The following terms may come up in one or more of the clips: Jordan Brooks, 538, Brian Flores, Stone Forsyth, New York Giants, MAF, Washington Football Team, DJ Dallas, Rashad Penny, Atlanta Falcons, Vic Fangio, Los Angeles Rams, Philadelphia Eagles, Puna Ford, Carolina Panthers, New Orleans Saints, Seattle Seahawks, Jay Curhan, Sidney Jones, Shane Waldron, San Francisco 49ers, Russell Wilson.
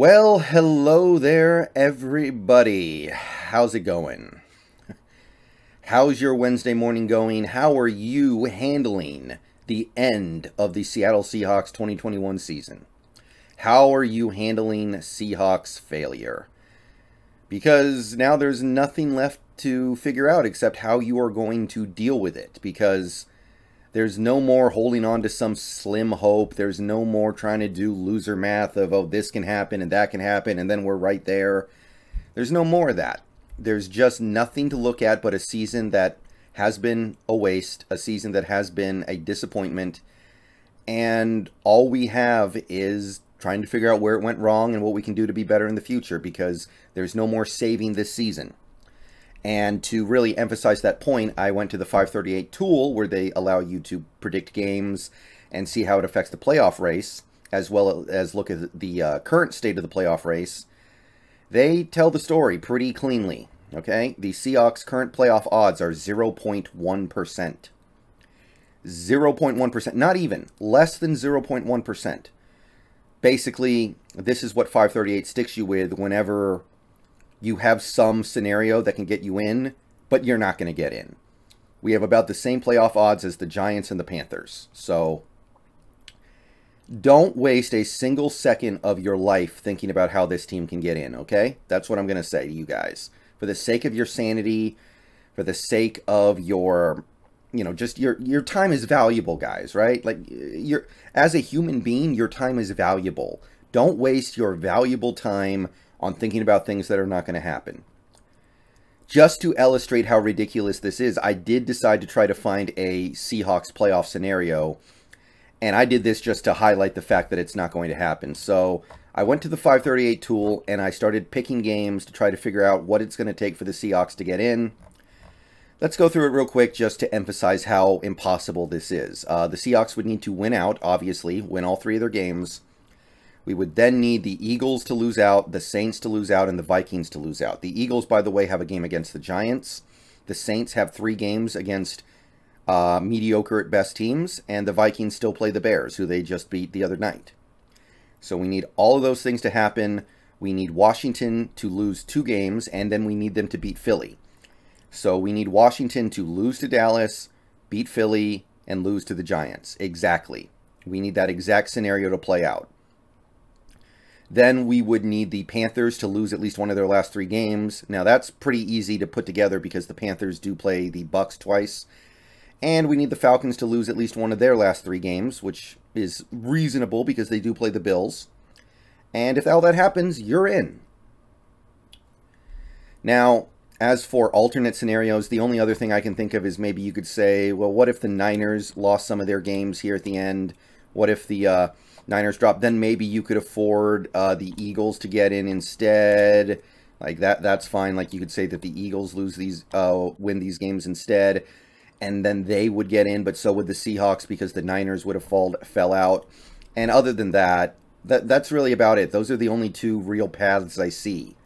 Well, hello there, everybody. How's it going? How's your Wednesday morning going? How are you handling the end of the Seattle Seahawks 2021 season? How are you handling Seahawks failure? Because now there's nothing left to figure out except how you are going to deal with it. Because there's no more holding on to some slim hope. There's no more trying to do loser math of, oh, this can happen and that can happen, and then we're right there. There's no more of that. There's just nothing to look at but a season that has been a waste, a season that has been a disappointment. And all we have is trying to figure out where it went wrong and what we can do to be better in the future, because there's no more saving this season. And to really emphasize that point, I went to the 538 tool, where they allow you to predict games and see how it affects the playoff race, as well as look at the current state of the playoff race. They tell the story pretty cleanly, okay? The Seahawks' current playoff odds are 0.1%. 0.1%, not even, less than 0.1%. Basically, this is what 538 sticks you with whenever you have some scenario that can get you in, but you're not going to get in. We have about the same playoff odds as the Giants and the Panthers. So don't waste a single second of your life thinking about how this team can get in, okay? That's what I'm going to say to you guys. For the sake of your sanity, for the sake of your, just your time is valuable, guys, right? Like, as a human being, your time is valuable. Don't waste your valuable time on thinking about things that are not going to happen. Just to illustrate how ridiculous this is, I did decide to try to find a Seahawks playoff scenario, and I did this just to highlight the fact that it's not going to happen. So I went to the 538 tool, and I started picking games to try to figure out what it's going to take for the Seahawks to get in. Let's go through it real quick just to emphasize how impossible this is. The Seahawks would need to win out, obviously, win all three of their games. We would then need the Eagles to lose out, the Saints to lose out, and the Vikings to lose out. The Eagles, by the way, have a game against the Giants. The Saints have three games against mediocre at best teams, and the Vikings still play the Bears, who they just beat the other night. So we need all of those things to happen. We need Washington to lose two games, and then we need them to beat Philly. So we need Washington to lose to Dallas, beat Philly, and lose to the Giants. Exactly. We need that exact scenario to play out. Then we would need the Panthers to lose at least one of their last three games. Now, that's pretty easy to put together because the Panthers do play the Bucks twice. And we need the Falcons to lose at least one of their last three games, which is reasonable because they do play the Bills. And if all that happens, you're in. Now, as for alternate scenarios, the only other thing I can think of is maybe you could say, well, what if the Niners lost some of their games here at the end? What if the Niners drop? Then maybe you could afford the Eagles to get in instead. Like that's fine. Like you could say that the Eagles lose these, win these games instead, and then they would get in. But so would the Seahawks because the Niners would have fell out. And other than that, that's really about it. Those are the only two real paths I see.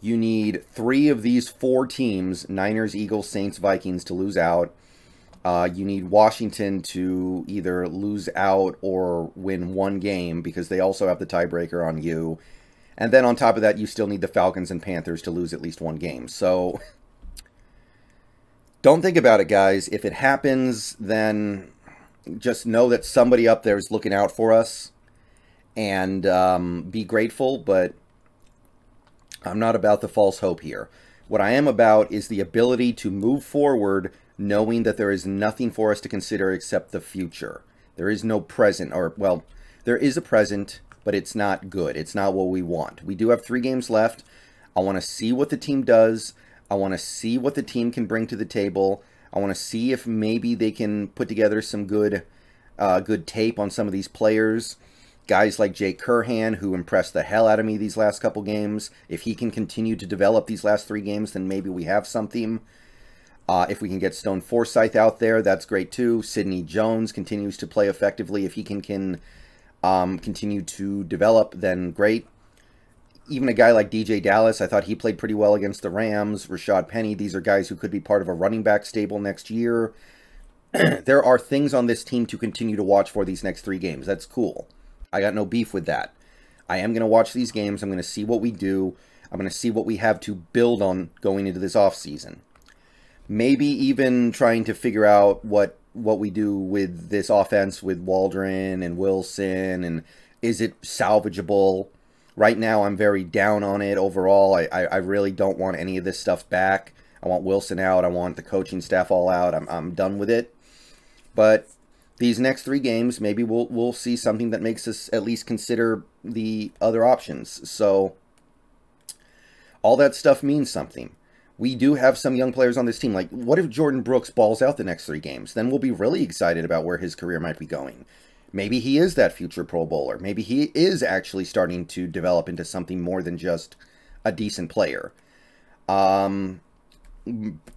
You need three of these four teams: Niners, Eagles, Saints, Vikings, to lose out. You need Washington to either lose out or win one game because they also have the tiebreaker on you. And then on top of that, you still need the Falcons and Panthers to lose at least one game. So don't think about it, guys. If it happens, then just know that somebody up there is looking out for us and be grateful. But I'm not about the false hope here. What I am about is the ability to move forward knowing that there is nothing for us to consider except the future. There is no present, or, well, there is a present, but it's not good. It's not what we want. We do have three games left. I want to see what the team does. I want to see what the team can bring to the table. I want to see if maybe they can put together some good tape on some of these players. Guys like Jay Curhan, who impressed the hell out of me these last couple games. If he can continue to develop these last three games, then maybe we have something. If we can get Stone Forsyth out there, that's great too. Sidney Jones continues to play effectively. If he can continue to develop, then great. Even a guy like DJ Dallas, I thought he played pretty well against the Rams. Rashad Penny, these are guys who could be part of a running back stable next year. There are things on this team to continue to watch for these next three games. That's cool. I got no beef with that. I am going to watch these games. I'm going to see what we do. I'm going to see what we have to build on going into this offseason. Maybe even trying to figure out what we do with this offense with Waldron and Wilson, and is it salvageable? Right now, I'm very down on it overall. I really don't want any of this stuff back. I want Wilson out. I want the coaching staff all out. I'm done with it. But these next three games, maybe we'll see something that makes us at least consider the other options. So all that stuff means something. We do have some young players on this team. Like, what if Jordan Brooks balls out the next three games? Then we'll be really excited about where his career might be going. Maybe he is that future Pro Bowler. Maybe he is actually starting to develop into something more than just a decent player.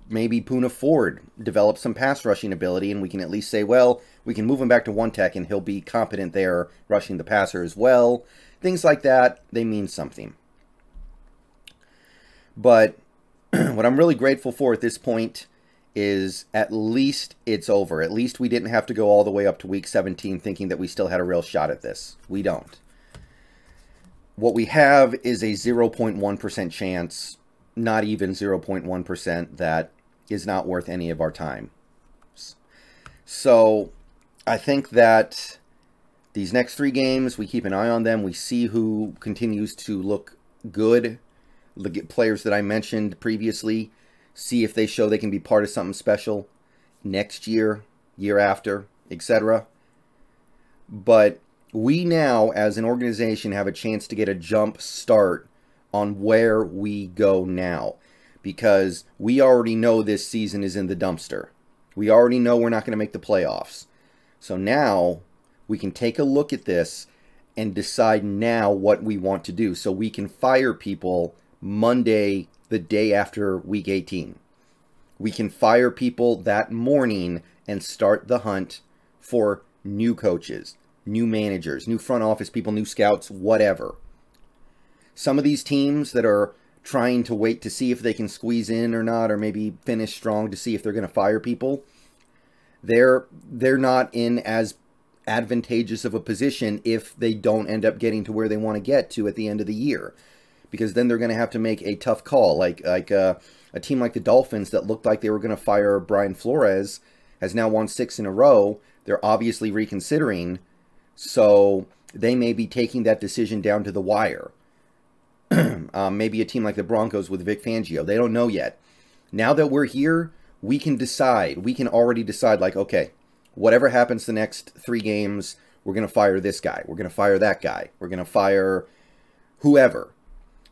Maybe Puna Ford develops some pass rushing ability, and we can at least say, well, we can move him back to one tech and he'll be competent there rushing the passer as well. Things like that, they mean something. But what I'm really grateful for at this point is at least it's over. At least we didn't have to go all the way up to week 17 thinking that we still had a real shot at this. We don't. What we have is a 0.1% chance, not even 0.1%, that is not worth any of our time. So I think that these next three games, we keep an eye on them. We see who continues to look good. Look at players that I mentioned previously. See if they show they can be part of something special next year, year after, etc. But we now, as an organization, have a chance to get a jump start on where we go now, because we already know this season is in the dumpster. We already know we're not going to make the playoffs. So now we can take a look at this and decide now what we want to do, so we can fire people Monday, the day after week 18. We can fire people that morning and start the hunt for new coaches, new managers, new front office people, new scouts, whatever. Some of these teams that are trying to wait to see if they can squeeze in or not, or maybe finish strong to see if they're going to fire people, they're not in as advantageous of a position if they don't end up getting to where they want to get to at the end of the year. Because then they're going to have to make a tough call. Like a team like the Dolphins that looked like they were going to fire Brian Flores has now won 6 in a row. They're obviously reconsidering. So they may be taking that decision down to the wire. Maybe a team like the Broncos with Vic Fangio. They don't know yet. Now that we're here, we can decide. We can already decide, like, okay, whatever happens the next three games, we're going to fire this guy. We're going to fire that guy. We're going to fire whoever.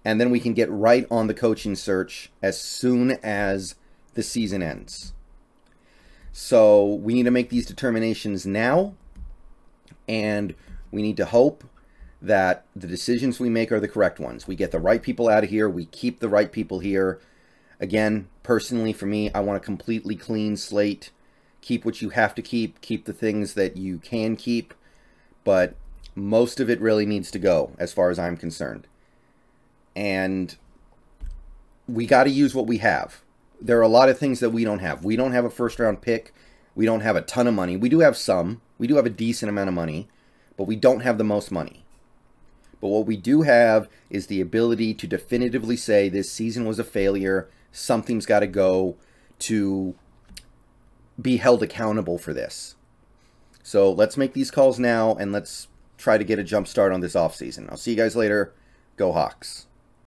And then we can get right on the coaching search as soon as the season ends. So we need to make these determinations now. And we need to hope that the decisions we make are the correct ones. We get the right people out of here. We keep the right people here. Again, personally for me, I want a completely clean slate. Keep what you have to keep. Keep the things that you can keep. But most of it really needs to go as far as I'm concerned. And we got to use what we have. There are a lot of things that we don't have. We don't have a first-round pick. We don't have a ton of money. We do have some. We do have a decent amount of money, but we don't have the most money. But what we do have is the ability to definitively say this season was a failure. Something's got to go to be held accountable for this. So let's make these calls now, and let's try to get a jump start on this offseason. I'll see you guys later. Go Hawks.